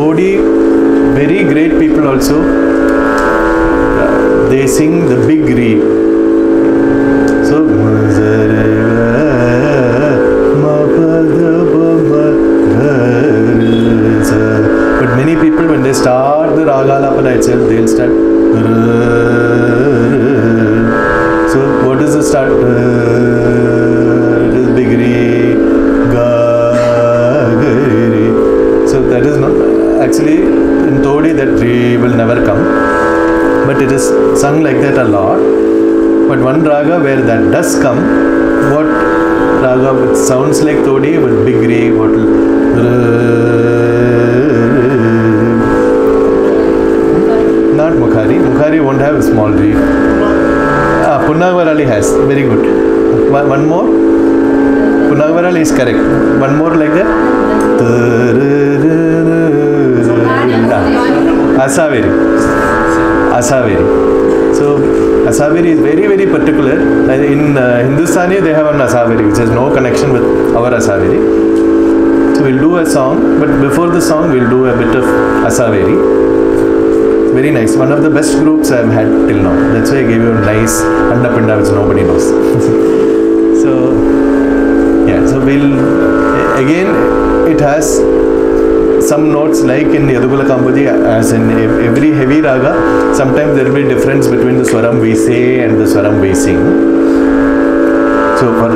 Todi, very great people also. They sing the big re. So, but many people, when they start the Raga Lapala itself, they'll start. So, what is the start? This big re. So, that is not. Actually, in Todi, that re will never come. But it is sung like that a lot. But one raga where that does come, what raga which sounds like Todi with big re, what not Mukhari. Mukhari won't have a small re. Ah, Purnagavarali has. Very good. One more. Purnagavarali is correct. One more like that. Asaveri. Asaveri. So, Asaveri is very, very particular. In Hindustani, they have an Asaveri, which has no connection with our Asaveri. So, we'll do a song, but before the song, we'll do a bit of Asaveri. Very nice. One of the best groups I've had till now. That's why I gave you a nice Andapinda, which nobody knows. So, yeah. So, we'll, again, it has some notes like in Yadugula Kambuji, as in every heavy raga, sometimes there will be difference between the Swaram we say and the Swaram we sing. So for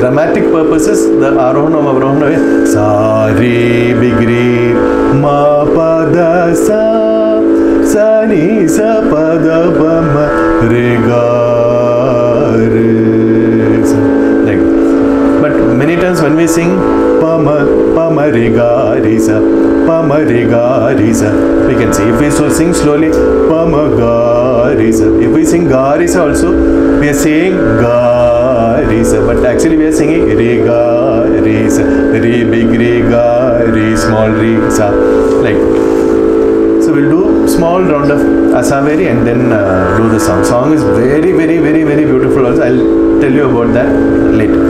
grammatic purposes, the Arohana Avrohana is Sa Re Bigri Ma Pada Sa Sa Ni Sa Pada Ba Ma Re Ga Re Sa. Like that. But many times when we sing Pama Risa, we can see. If we sing slowly, Pama Garisa. If we sing Garisa also, we are saying Garisa. But actually we are singing Rega Risa. Re big Rega, Re small Risa. Like that. So we'll do small round of Asaveri and then do the song. Song is very, very, very, very beautiful also. I'll tell you about that later.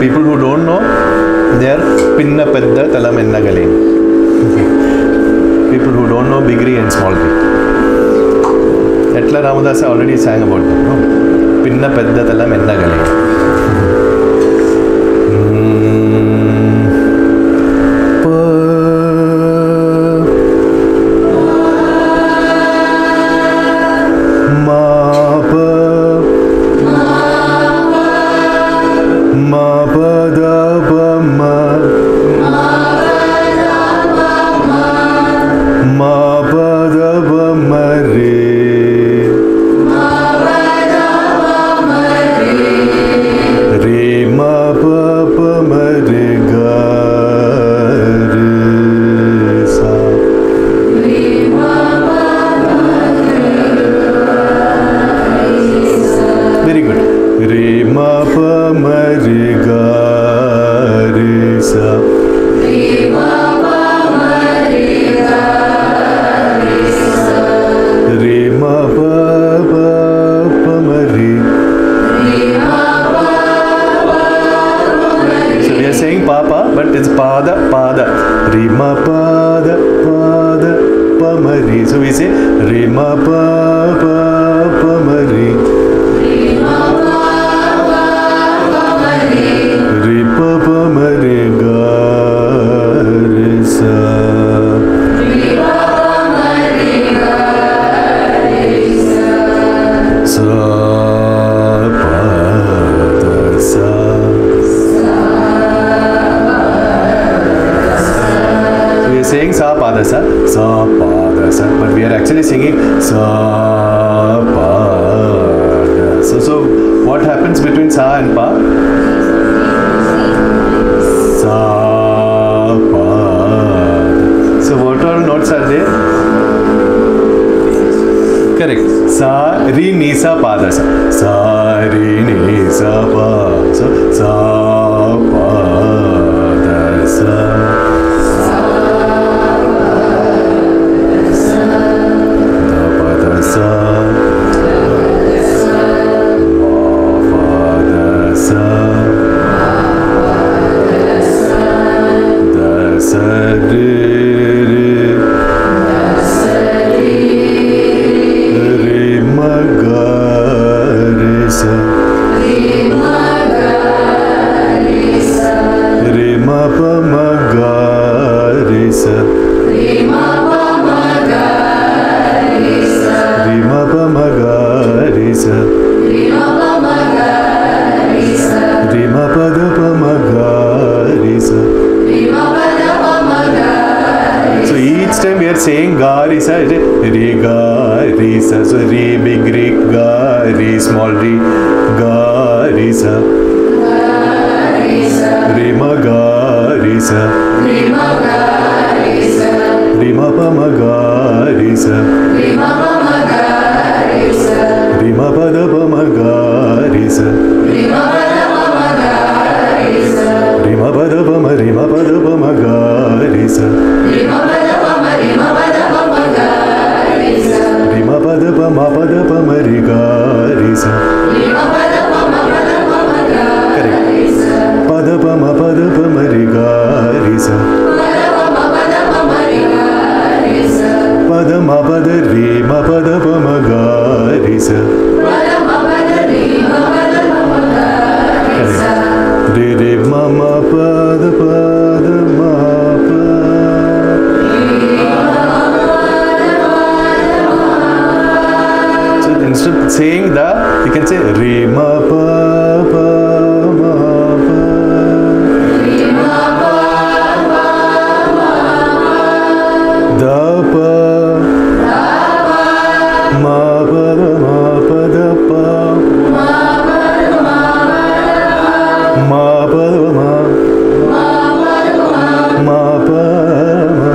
People who don't know, they are pinna pedda tala menna galen. People who don't know big re and small re. Etla Ramadasa already sang about that. No? Pinna pedda tala menna galen. So saying ga risa, re ga risa, so re big re ga re small re ga risa, re ma ga risa, re ma ga risa, re ma pa ma ga risa, re ma pa ma ga risa, re ma pa da pa ma ga risa, re ma pa da pa ma ga risa, re ma pa da pa ma re ma pa da pa ma ga risa, re ma pa da pa ma re ma Padapamadapamarigarisa. Correct. Padapamapadapamarigarisa. Padapamapadapamarigarisa. Padamapadarimapadampamagarisa. Padamapadarimapadampamagarisa. Didimamapadapadamapa. Instead of saying the, you can say re ma pa pa ma pa. Re ma pa pa ma pa. Da pa ma pa da pa. Ma pa ma pa. Ma pa ma. Ma pa ma. Ma pa ma.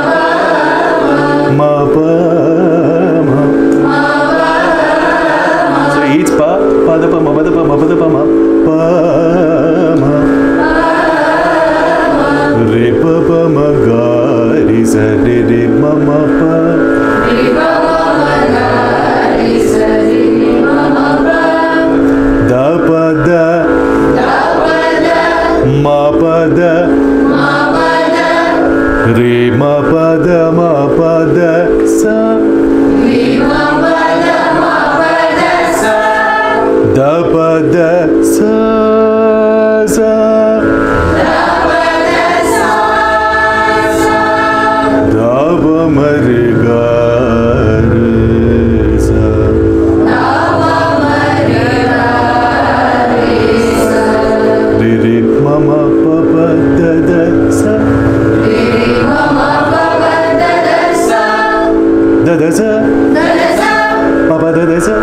Ma pa ma. Ma pa. Each pa, pa da pa ma, pa da pa ma, pa da pa ma, pa ma, re pa pa ma ga re sa re ma pa, re pa ma ga re sa re ma pa, da pa da, ma pa da, re ma pa da sa, re ma pa da. Da pa da sa sa. Da pa da sa sa. Da pa ma re ga re sa. Da pa ma re ga re sa. Re re ma ma pa pa da da sa. Re re ma ma pa pa da da sa. Da da sa. Da da sa. Pa pa da da sa.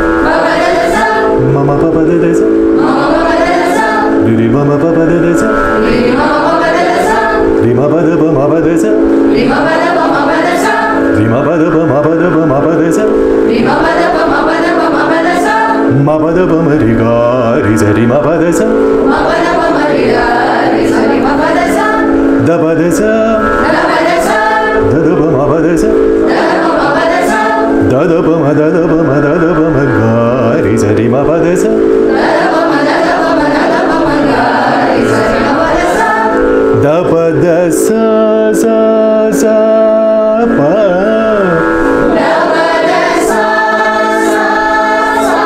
Mama papa da da sa, mama papa da da sa, didi mama papa da da sa, didi mama papa da da sa, didi mama da ba mama da sa, didi mama da ba mama da sa, didi mama da ba mama da ba mama da sa, didi mama da ba mama da ba mama da sa, mama da ba mari ga ri sa, didi mama da sa, mama da ba mari ga ri sa, didi mama da sa, da ba da sa, da ba da sa, da da ba mama da sa, da ba mama da sa, da da ba ma Risa rima padesa, da padesa sa sa pa, da padesa sa sa.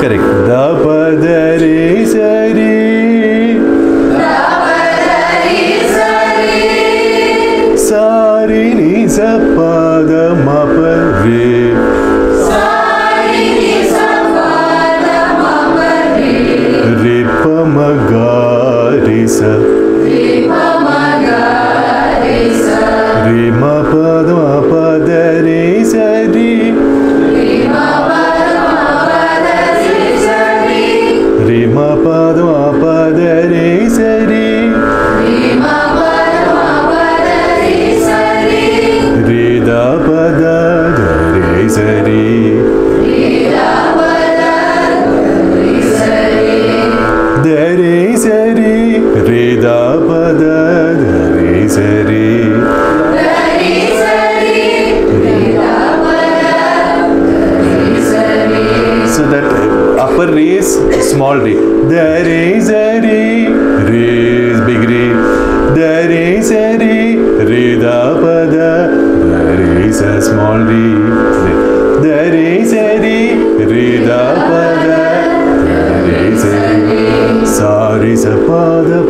Correct. Da padari sari, da padari sari, sari ni sa pada ma pare. Risa, rima maga risa, rima padma pada risa ri, rima padma pada risa ri, rima padma pada risa ri, rima padma pada risa ri, rida pada risa ri, rida pada risa ri, dari seri. Da pa da re sa re, da pa da re sa re. So that upper re is small re. Da re sa re is big re. Da re sa re da pa da re sa small re. Da re sa re da pa da re sa re. Sa re Pamari,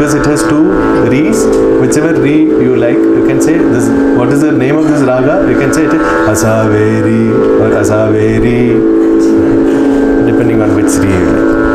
because it has two re's. Whichever re you like, you can say this. What is the name of this raga? You can say it Asaveri or Asaveri, depending on which re you like.